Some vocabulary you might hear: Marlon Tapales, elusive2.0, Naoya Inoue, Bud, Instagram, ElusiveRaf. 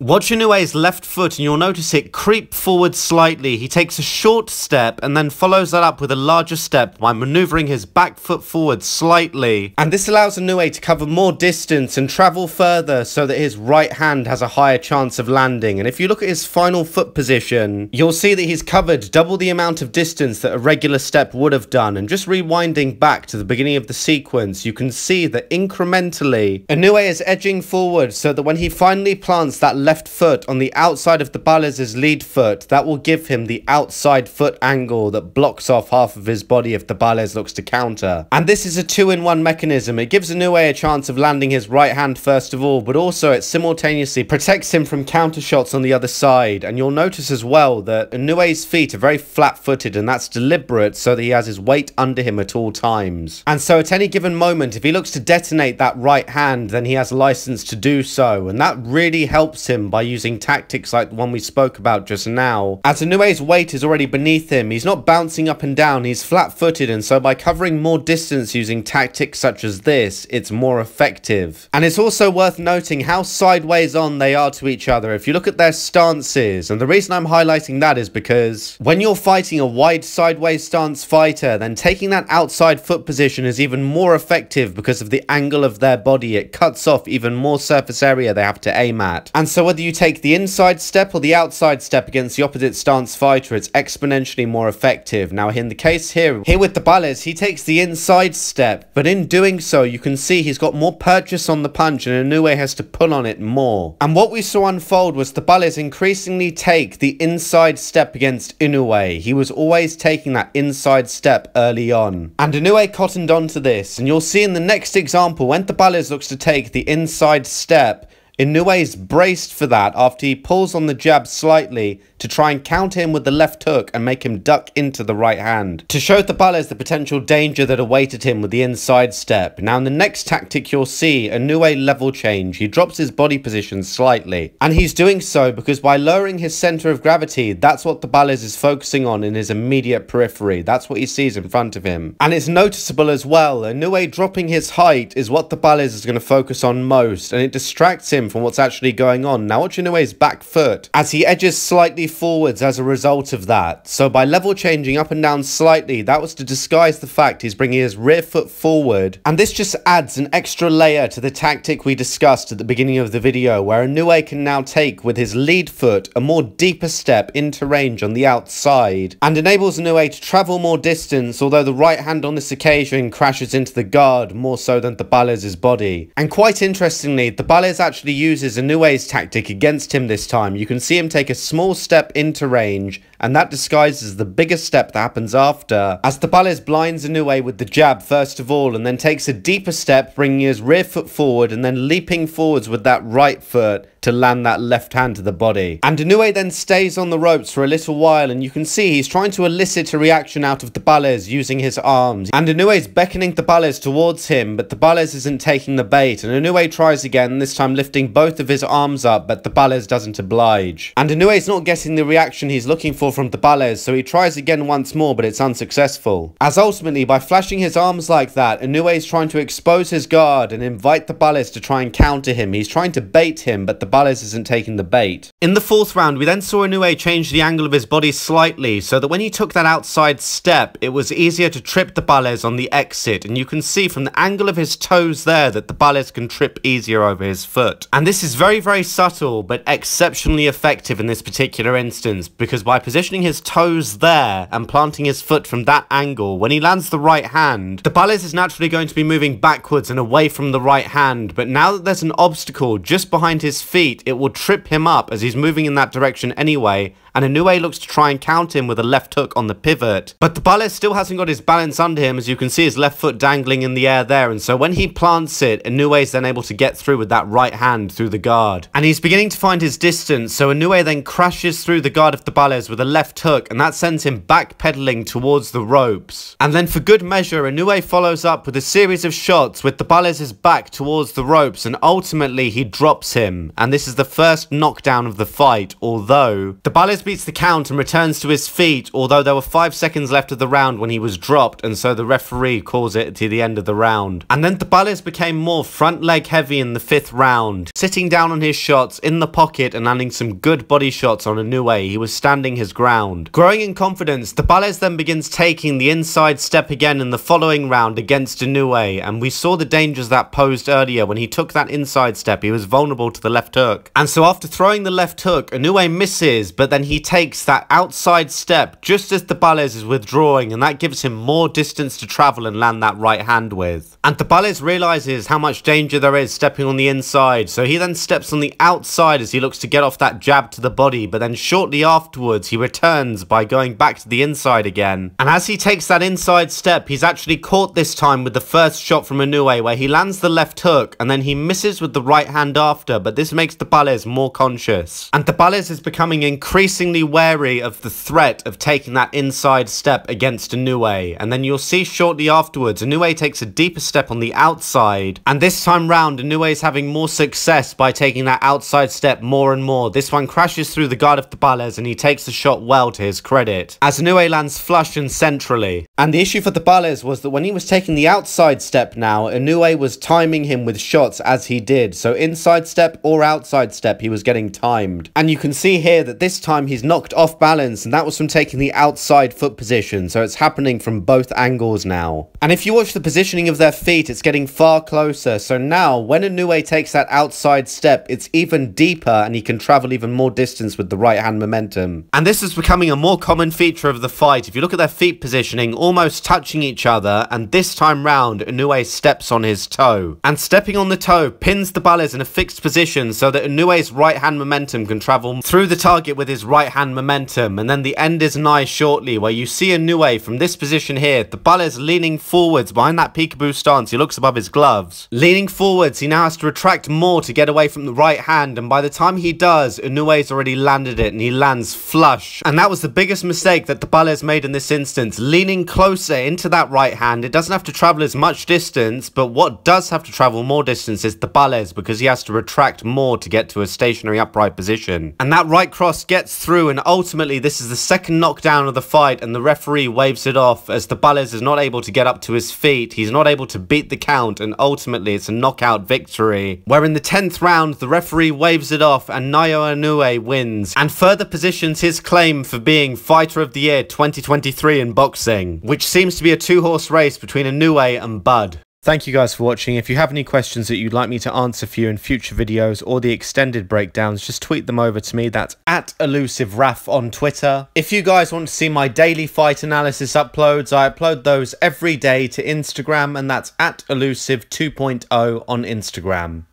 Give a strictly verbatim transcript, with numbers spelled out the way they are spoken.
Watch Inoue's left foot and you'll notice it creep forward slightly. He takes a short step and then follows that up with a larger step by manoeuvring his back foot forward slightly. And this allows Inoue to cover more distance and travel further so that his right hand has a higher chance of landing. And if you look at his final foot position, you'll see that he's covered double the amount of distance that a regular step would have done. And just rewinding back to the beginning of the sequence, you can see that incrementally, Inoue is edging forward so that when he finally plants that left foot on the outside of Tapales' lead foot, that will give him the outside foot angle that blocks off half of his body if Tapales looks to counter. And this is a two-in-one mechanism. It gives Inoue a chance of landing his right hand first of all, but also it simultaneously protects him from counter shots on the other side. And you'll notice as well that Inoue's feet are very flat-footed, and that's deliberate so that he has his weight under him at all times. And so at any given moment, if he looks to detonate that right hand, then he has license to do so, and that really helps him by using tactics like the one we spoke about just now. As Inoue's weight is already beneath him, he's not bouncing up and down, he's flat-footed, and so by covering more distance using tactics such as this, it's more effective. And it's also worth noting how sideways on they are to each other if you look at their stances, and the reason I'm highlighting that is because when you're fighting a wide sideways stance fighter, then taking that outside foot position is even more effective because of the angle of their body. It cuts off even more surface area they have to aim at. And so whether you take the inside step or the outside step against the opposite stance fighter, it's exponentially more effective. Now in the case here, here with Tapales, he takes the inside step, but in doing so you can see he's got more purchase on the punch and Inoue has to pull on it more. And what we saw unfold was Tapales increasingly take the inside step against Inoue. He was always taking that inside step early on. And Inoue cottoned onto this, and you'll see in the next example when Tapales looks to take the inside step, Inoue's braced for that after he pulls on the jab slightly to try and counter him with the left hook and make him duck into the right hand, to show Tapales the potential danger that awaited him with the inside step. Now in the next tactic you'll see Inoue level change. He drops his body position slightly, and he's doing so because by lowering his center of gravity, that's what Tapales is focusing on in his immediate periphery. That's what he sees in front of him. And it's noticeable as well, Inoue dropping his height is what Tapales is going to focus on most, and it distracts him from what's actually going on. Now watch Inoue's back foot as he edges slightly forwards as a result of that. So by level changing up and down slightly, that was to disguise the fact he's bringing his rear foot forward. And this just adds an extra layer to the tactic we discussed at the beginning of the video, where Inoue can now take with his lead foot a more deeper step into range on the outside, and enables Inoue to travel more distance, although the right hand on this occasion crashes into the guard more so than Tapales' body. And quite interestingly, Tapales actually uses Inoue's tactic against him this time. You can see him take a small step into range, and that disguises the bigger step that happens after, as Tapales blinds Inoue with the jab first of all, and then takes a deeper step, bringing his rear foot forward and then leaping forwards with that right foot to land that left hand to the body. And Inoue then stays on the ropes for a little while, and you can see he's trying to elicit a reaction out of Tapales using his arms. And Inoue's beckoning Tapales towards him, but Tapales isn't taking the bait, and Inoue tries again, this time lifting both of his arms up, but Tapales doesn't oblige. And Inoue's not getting the reaction he's looking for from Tapales, so he tries again once more, but it's unsuccessful. As ultimately, by flashing his arms like that, Inoue's trying to expose his guard and invite Tapales to try and counter him. He's trying to bait him, but the Tapales isn't taking the bait. In the fourth round, we then saw Inoue change the angle of his body slightly so that when he took that outside step, it was easier to trip Tapales on the exit, and you can see from the angle of his toes there that Tapales can trip easier over his foot. And this is very, very subtle, but exceptionally effective in this particular instance, because by positioning his toes there and planting his foot from that angle, when he lands the right hand, Tapales is naturally going to be moving backwards and away from the right hand, but now that there's an obstacle just behind his feet, it will trip him up as he's moving in that direction anyway, and Inoue looks to try and counter him with a left hook on the pivot. But Tapales still hasn't got his balance under him, as you can see his left foot dangling in the air there, and so when he plants it, Inoue's then able to get through with that right hand through the guard. And he's beginning to find his distance, so Inoue then crashes through the guard of Tapales with a left hook, and that sends him backpedaling towards the ropes. And then for good measure, Inoue follows up with a series of shots with Tapales' back towards the ropes, and ultimately he drops him. And this is the first knockdown of the the fight, although Tapales beats the count and returns to his feet, although there were five seconds left of the round when he was dropped, and so the referee calls it to the end of the round. And then Tapales became more front leg heavy in the fifth round, sitting down on his shots in the pocket and landing some good body shots on Inoue. He was standing his ground. Growing in confidence, Tapales then begins taking the inside step again in the following round against Inoue, and we saw the dangers that posed earlier. When he took that inside step, he was vulnerable to the left hook. And so after throwing the left hook, Inoue misses, but then he takes that outside step just as Tapales is withdrawing, and that gives him more distance to travel and land that right hand with. And Tapales realizes how much danger there is stepping on the inside, so he then steps on the outside as he looks to get off that jab to the body, but then shortly afterwards he returns by going back to the inside again. And as he takes that inside step, he's actually caught this time with the first shot from Inoue, where he lands the left hook and then he misses with the right hand after, but this makes Tapales more conscious. And Tapales is becoming increasingly wary of the threat of taking that inside step against Inoue, and then you'll see shortly afterwards Inoue takes a deeper step on the outside, and this time round Inoue is having more success by taking that outside step more and more. This one crashes through the guard of Tapales and he takes the shot well, to his credit, as Inoue lands flush and centrally. And the issue for Tapales was that when he was taking the outside step now, Inoue was timing him with shots as he did, so inside step or outside step he was getting timed. And you can see here that this time he's knocked off balance, and that was from taking the outside foot position, so it's happening from both angles now. And if you watch the positioning of their feet, it's getting far closer, so now when Inoue takes that outside step, it's even deeper and he can travel even more distance with the right hand momentum. And this is becoming a more common feature of the fight. If you look at their feet positioning, almost touching each other, and this time round Inoue steps on his toe, and stepping on the toe pins Tapales in a fixed position so that Inoue's right hand momentum can travel through the target with his right hand momentum. And then the end is nigh shortly, where you see Inoue from this position here, Tapales leaning forwards behind that peekaboo stance. He looks above his gloves, leaning forwards. He now has to retract more to get away from the right hand, and by the time he does, Inoue's already landed it, and he lands flush. And that was the biggest mistake that Tapales made in this instance, leaning closer into that right hand. It doesn't have to travel as much distance, but what does have to travel more distance is Tapales, because he has to retract more to get to a stationary upright position. And that right cross gets through, and ultimately this is the second knockdown of the fight, and the referee waves it off as Tapales is not able to get up to his feet. He's not able to beat the count, and ultimately it's a knockout victory, where in the tenth round the referee waves it off and Naoya Inoue wins, and further positions his claim for being Fighter of the Year twenty twenty-three in boxing, which seems to be a two-horse race between Inoue and Bud. Thank you guys for watching. If you have any questions that you'd like me to answer for you in future videos or the extended breakdowns, just tweet them over to me. That's at ElusiveRaf on Twitter. If you guys want to see my daily fight analysis uploads, I upload those every day to Instagram, and that's at elusive two point oh on Instagram.